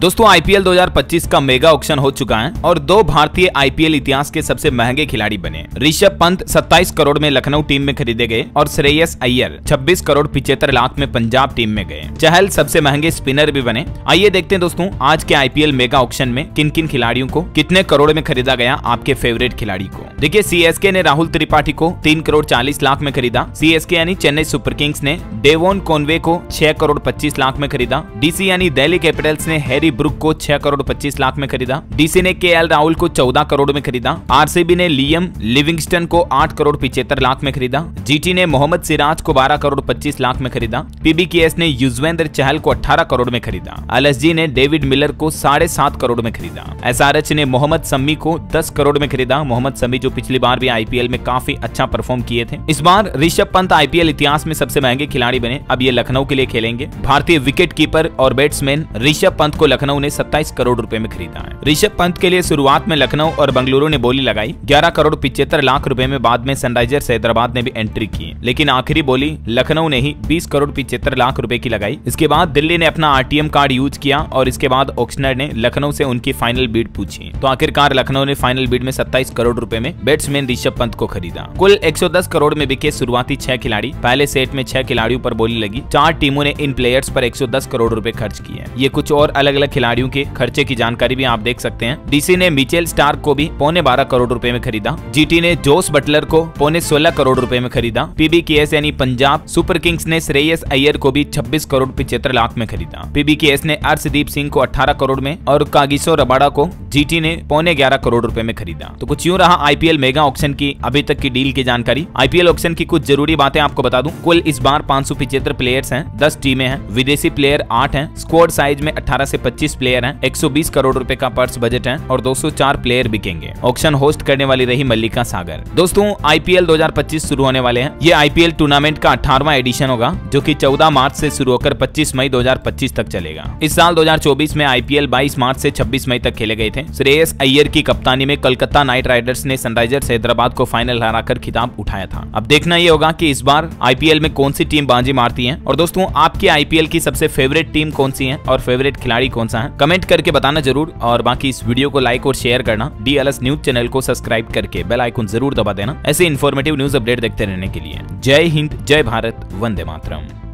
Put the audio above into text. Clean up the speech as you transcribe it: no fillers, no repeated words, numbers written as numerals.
दोस्तों आईपीएल 2025 का mega auction हो चुका है और दो भारतीय आईपीएल इतिहास के सबसे महंगे खिलाड़ी बने। ऋषभ पंत 27 करोड़ में लखनऊ टीम में खरीदे गए और श्रेयस अय्यर 26 करोड़ 75 लाख में पंजाब टीम में गए। चहल सबसे महंगे स्पिनर भी बने। आइए देखते हैं दोस्तों आज के आईपीएल मेगा ऑक्शन में किन किन खिलाड़ियों को कितने करोड़ में खरीदा गया आपके फेवरेट खिलाड़ी को। देखिये सीएसके ने राहुल त्रिपाठी को 3 करोड़ 40 लाख में खरीदा। सीएसके यानी चेन्नई सुपर किंग्स ने डेवोन कॉनवे को 6 करोड़ 25 लाख में खरीदा। डीसी यानी दिल्ली कैपिटल्स ने ब्रुक को 6 करोड़ 25 लाख में खरीदा। डीसी ने केएल राहुल को 14 करोड़ में खरीदा। आरसीबी ने लियम लिविंगस्टन को 8 करोड़ 75 लाख में खरीदा। जीटी ने मोहम्मद सिराज को 12 करोड़ 25 लाख में खरीदा। पीबीकेएस ने युजवेंद्र चहल को 18 करोड़ में खरीदा। एलएसजी ने डेविड मिलर को 7.5 करोड़ में खरीदा। एसआरएच ने मोहम्मद शमी को 10 करोड़ में खरीदा। मोहम्मद शमी जो पिछली बार भी आईपीएल में काफी अच्छा परफॉर्म किए थे। इस बार ऋषभ पंत आईपीएल इतिहास में सबसे महंगे खिलाड़ी बने। अब ये लखनऊ के लिए खेलेंगे। भारतीय विकेट कीपर और बैट्समैन ऋषभ पंत को लखनऊ ने 27 करोड़ रुपए में खरीदा है। ऋषभ पंत के लिए शुरुआत में लखनऊ और बंगलुरु ने बोली लगाई। 11 करोड़ 75 लाख रुपए में बाद में सनराइजर्स हैदराबाद ने भी एंट्री की, लेकिन आखिरी बोली लखनऊ ने ही 20 करोड़ 75 लाख रुपए की लगाई। इसके बाद दिल्ली ने अपना आरटीएम कार्ड यूज किया और इसके बाद ऑक्शनर ने लखनऊ से उनकी फाइनल बीड पूछी, तो आखिरकार लखनऊ ने फाइनल बीड में 27 करोड़ रुपए में बैट्समैन ऋषभ पंत को खरीदा। कुल 110 करोड़ में बिके शुरुआती 6 खिलाड़ी। पहले सेट में 6 खिलाड़ियों पर बोली लगी। 4 टीमों ने इन प्लेयर्स पर 110 करोड़ रुपए खर्च किए। ये कुछ और अलग-अलग खिलाड़ियों के खर्चे की जानकारी भी आप देख सकते हैं। डीसी ने मिचेल स्टार्क को भी 12.5 करोड़ रुपए में खरीदा। जीटी ने जोश बटलर को 16.5 करोड़ रुपए में खरीदा। पीबीकेएस यानी पंजाब सुपर किंग्स ने श्रेयस अय्यर को भी 26 करोड़ 75 लाख में खरीदा। पीबीकेएस ने अर्शदीप सिंह को 18 करोड़ में और कागिसो रबाड़ा को जीटी ने 11.5 करोड़ रुपए में खरीदा। तो कुछ यूँ रहा आईपीएल मेगा ऑक्शन की अभी तक की डील की जानकारी। आईपीएल ऑक्शन की कुछ जरूरी बातें आपको बता दूं। कुल इस बार 575 प्लेयर्स हैं, 10 टीमें हैं, विदेशी प्लेयर 8 हैं, स्क्वाड साइज में 18 से 25 प्लेयर हैं, 120 करोड़ रुपए का पर्स बजट है और 204 प्लेयर बिकेंगे। ऑक्शन होस्ट करने वाली रही मल्लिका सागर। दोस्तों आईपीएल 2025 शुरू होने वाले हैं। ये आईपीएल टूर्नामेंट का 18वां एडिशन होगा जो कि 14 मार्च से शुरू होकर 25 मई 2025 तक चलेगा। इस साल 2024 में आईपीएल 22 मार्च से 26 मई तक खेले गए थे। श्रेयस अय्यर की कप्तानी में कोलकाता नाइट राइडर्स ने सनराइजर्स हैदराबाद को फाइनल हराकर खिताब उठाया था। अब देखना ये होगा कि इस बार आईपीएल में कौन सी टीम बाजी मारती है। और दोस्तों आपकी आईपीएल की सबसे फेवरेट टीम कौन सी है और फेवरेट खिलाड़ी कौन सा है, कमेंट करके बताना जरूर। और बाकी इस वीडियो को लाइक और शेयर करना। डीएलएस न्यूज चैनल को सब्सक्राइब करके बेल आइकन जरूर दबा देना। ऐसे इन्फॉर्मेटिव न्यूज अपडेट देखते रहने के लिए। जय हिंद, जय भारत, वंदे मातरम।